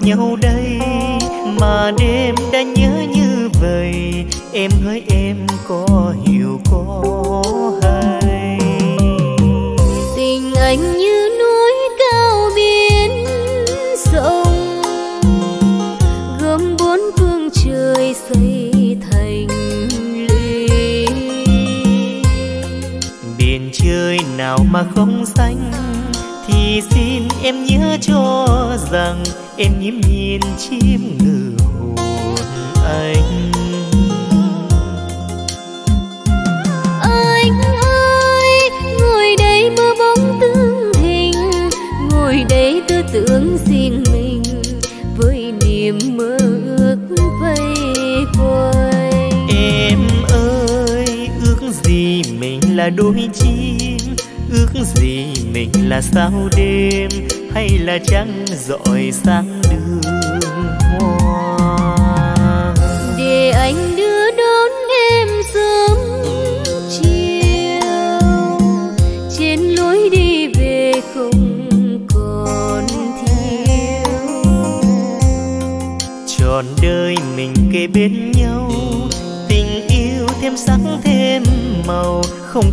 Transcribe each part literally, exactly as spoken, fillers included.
gặp nhau đây mà đêm đã nhớ như vậy. Em hỡi em có hiểu có hay, tình anh như núi cao biển rộng, gồm bốn phương trời xây thành ly. Biển trời nào mà không xanh, thì xin em nhớ cho rằng em nhiễm nhiên chiếm ngự hồn anh. Anh ơi, ngồi đây mơ bóng tương hình, ngồi đây tư tưởng riêng mình với niềm mơ ước vây quanh. Em ơi, ước gì mình là đôi chim, ước gì mình là sao đêm, hay là trăng rọi sáng đường hoa. Để anh đưa đón em sớm chiều, trên lối đi về không còn thiếu. Trọn đời mình kề bên nhau, tình yêu thêm sắc thêm màu, không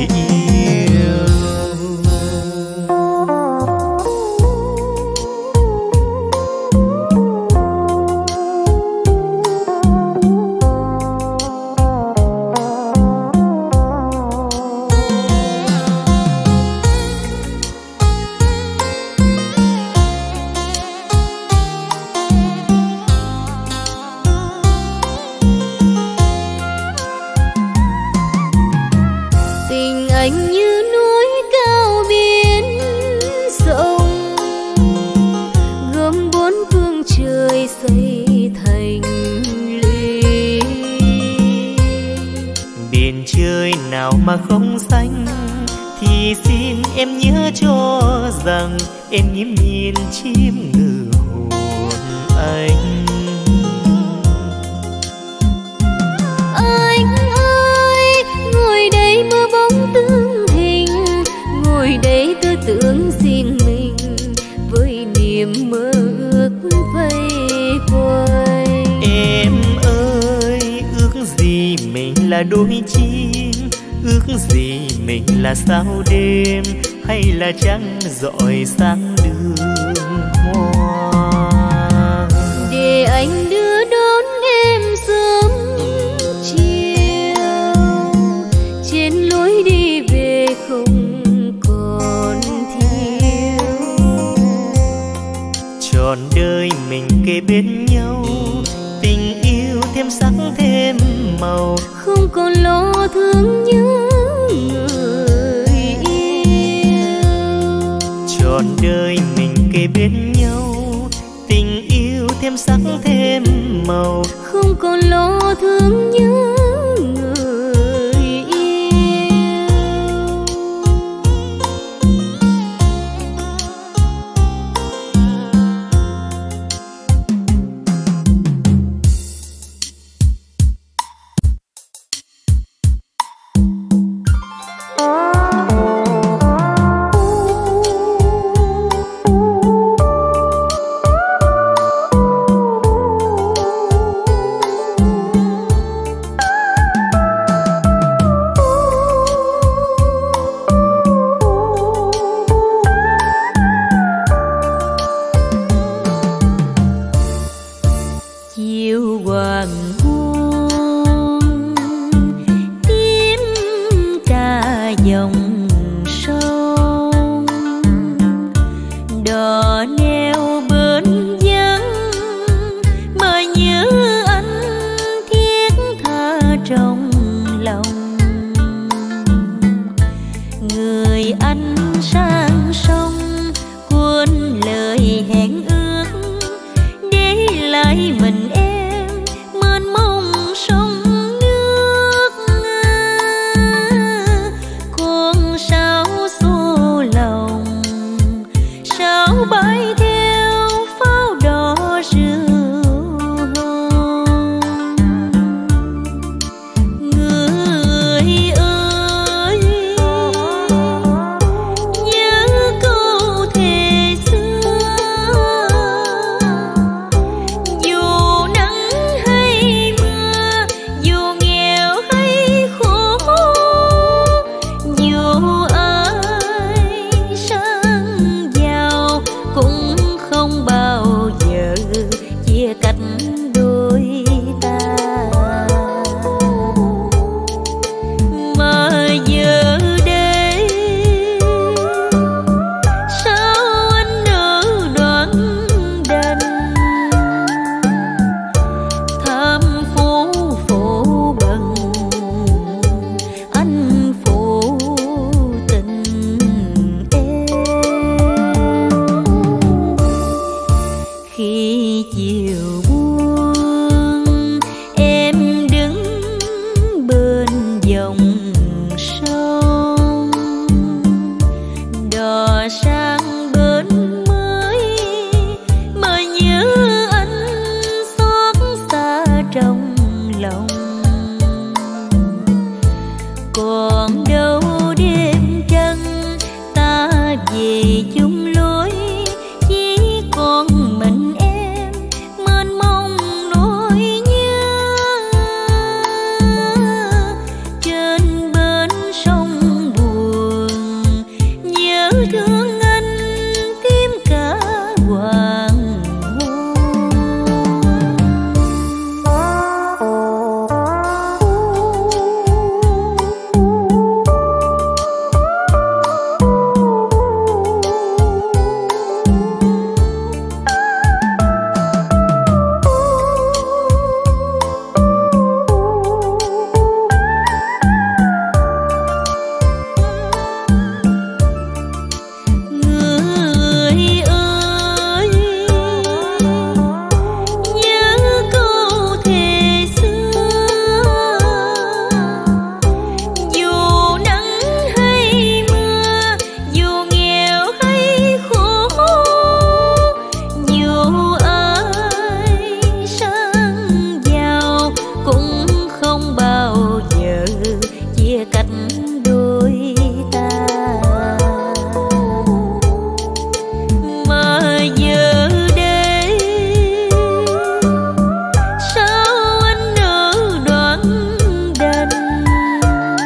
yêu. Mà không xanh thì xin em nhớ cho rằng em nhiễm nhiên chiếm ngự hồn anh. Anh ơi, ngồi đây mơ bóng tương hình, ngồi đây tư tưởng riêng mình với niềm mơ ước vây quanh. Em ơi, ước gì mình là đôi chim, ước gì mình là sao đêm, hay là trăng rọi sáng đường hoa. Để anh đưa đón em sớm chiều, trên lối đi về không còn thiếu. Trọn đời mình kề bên nhau, tình yêu thêm sắc thêm màu, không còn lo thương nhớ người yêu. Trọn đời mình kề bên nhau, tình yêu thêm sắc thêm màu, không còn lo thương nhớ người yêu. không bao giờ chia cách đôi ta, mà giờ đây sao anh nỡ đoạn đành tham phú phổ bằng anh phụ tình em. Khi chiều buông em đứng bên dòng sông, đò sang bến mới mà nhớ anh xót xa trong lòng. Còn đâu đêm trăng ta về chung lối, chỉ còn mình em mênh mông nỗi nhớ. Trên bến sông buồn nhớ thương anh tim cả hoàng.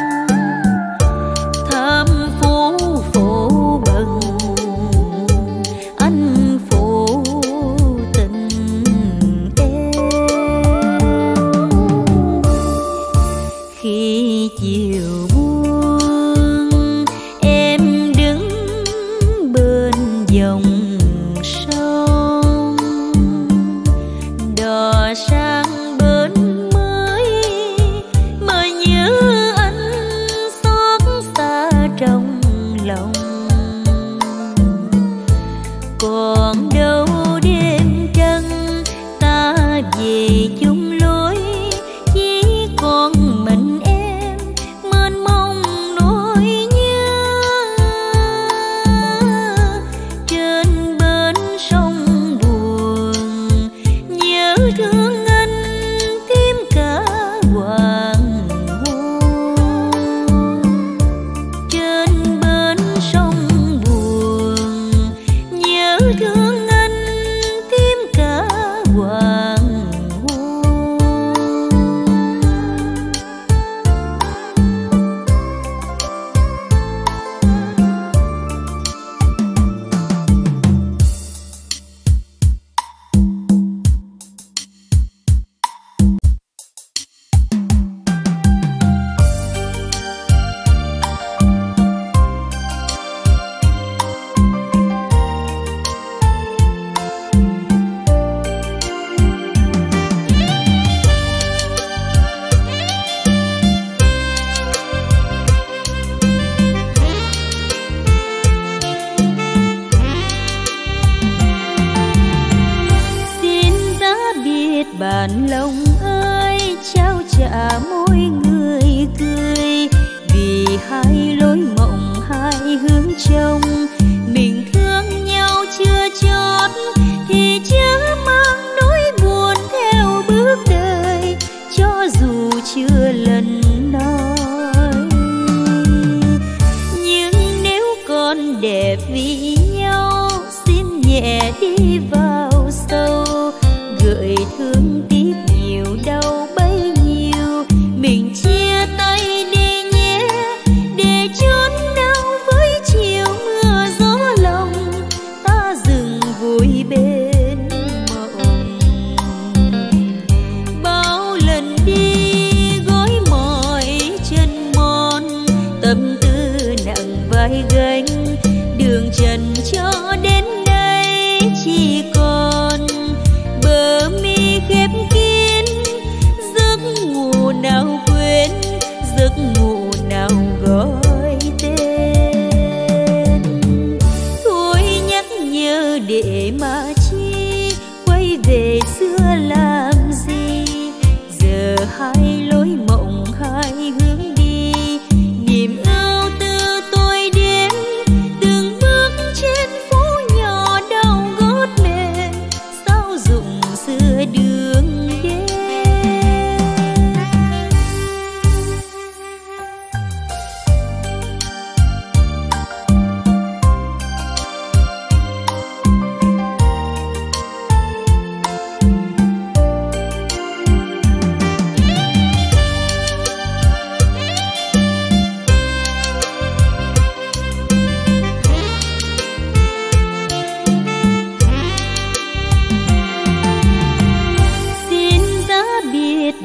Khi chiều buông em đứng bên dòng sông, đò sang bến mới mà nhớ anh xót xa trong lòng. Còn đâu đêm trăng ta về chung lối, chỉ còn mình em mênh mông nỗi nhớ. Trên bến sông buồn nhớ thương anh tim cả hoàng hôn. Trên bến sông buồn nhớ thương anh tim cả hoàng. Bạn lòng ơi trao trả mỗi người cười, vì hai lối mộng hai hướng trong mình thương nhau chưa chót thì chớ mang nỗi buồn theo bước đời. Cho dù chưa lần nói nhưng nếu còn đẹp vì nhau xin nhẹ đi vào sâu, gợi thương tiếc nhiều đau bấy nhiêu. Mình chia tay đi nhé để chốn đau với chiều mưa gió lòng ta dừng vui bên. mà chi quay về xưa làm gì, giờ hai lối mộng hai hướng đi, niềm âu tư tôi đến từng bước trên phố nhỏ đau gót mềm, sao dụng xưa đường đêm.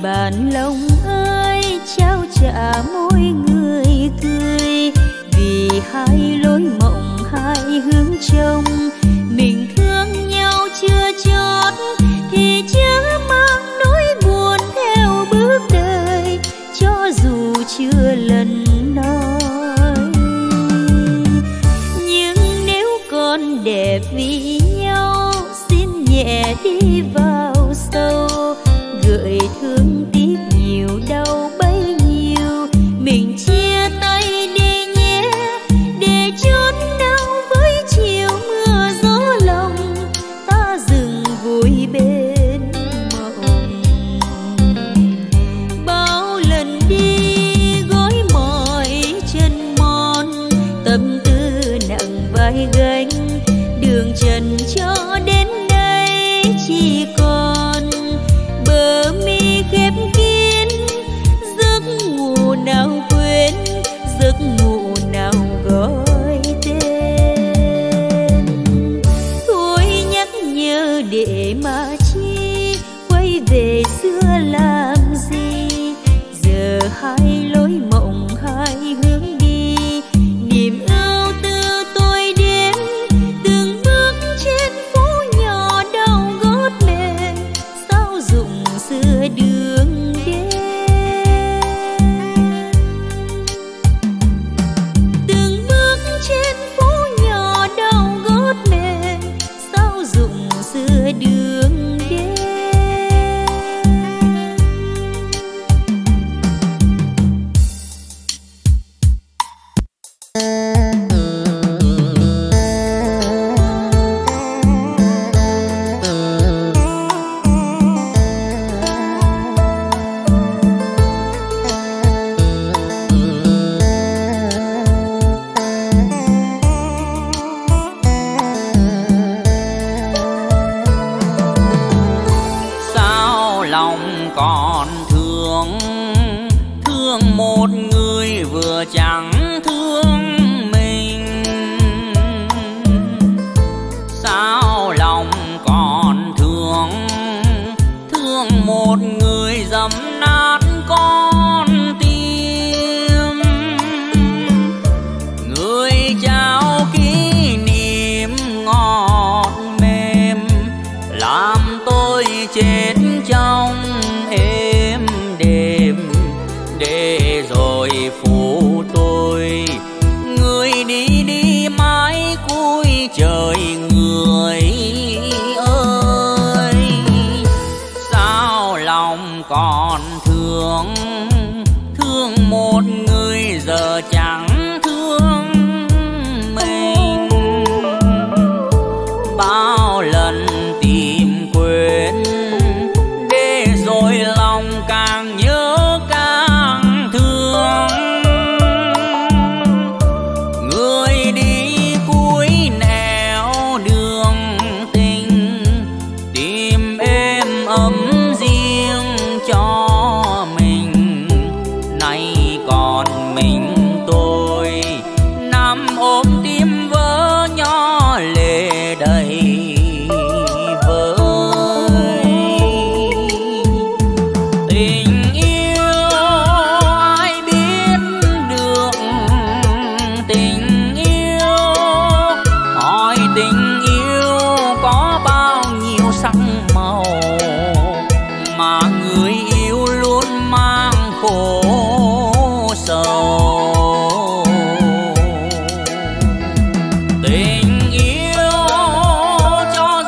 Bạn lòng ơi trao trả mỗi người cười, vì hai lối mộng hai hướng trông, mình thương nhau chưa chót thì chớ mang nỗi buồn theo bước đời, cho dù chưa lần nói. Nhưng nếu còn đẹp vì nhau xin nhẹ đi vào sâu, gợi thương tiếc nhiều đau bấy nhiêu, mình chia tay đi nhé để chốn đau với chiều mưa gió lòng, ta dừng vui bên mộng. Bao lần đi gối mỏi chân mòn, tâm tư nặng vai gánh, đường trần cho đến đây chỉ còn bờ mi khép kín, giấc ngủ nào quên, giấc ngủ nào gọi tên. Thôi nhắc nhớ để mà chi quay về xưa làm gì, giờ hai lối mộng hai hướng đi, niềm âu tư tôi đến từng bước trên phố nhỏ đau gót mềm, sao dụng xưa đường đêm. Từng bước trên phố nhỏ đau gót mềm, sao dụng xưa đường đêm. Tình yêu cho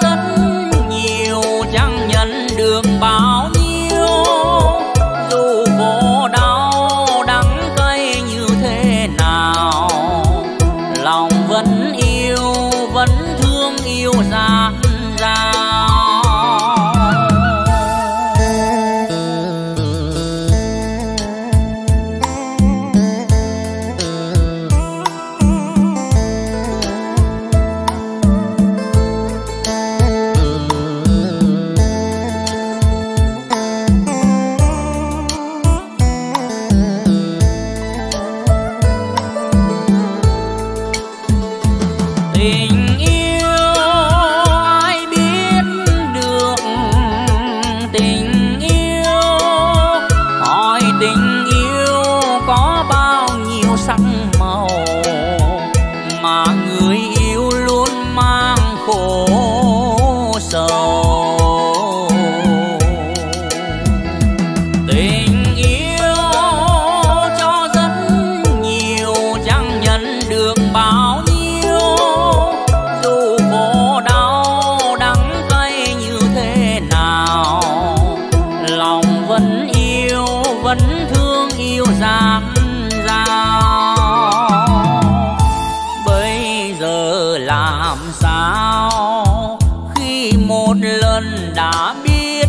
một lần đã biết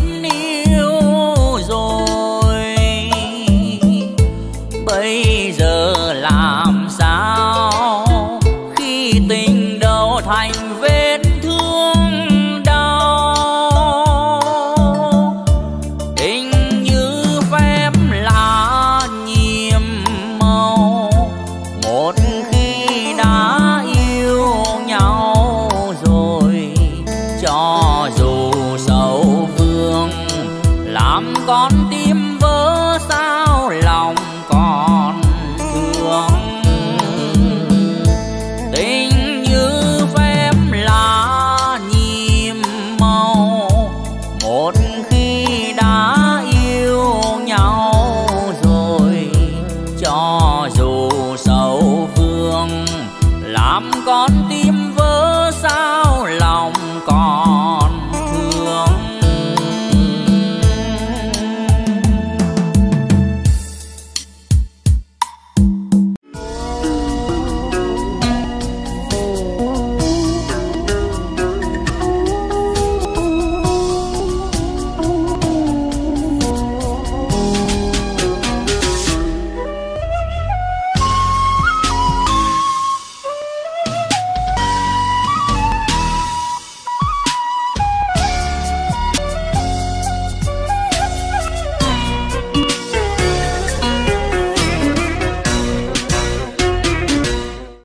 yêu rồi, bây giờ làm sao khi tình đầu thành vết thương đau. Tình như phép lá nhiệm màu, một khi đã yêu nhau rồi cho dù sầu vương làm con tim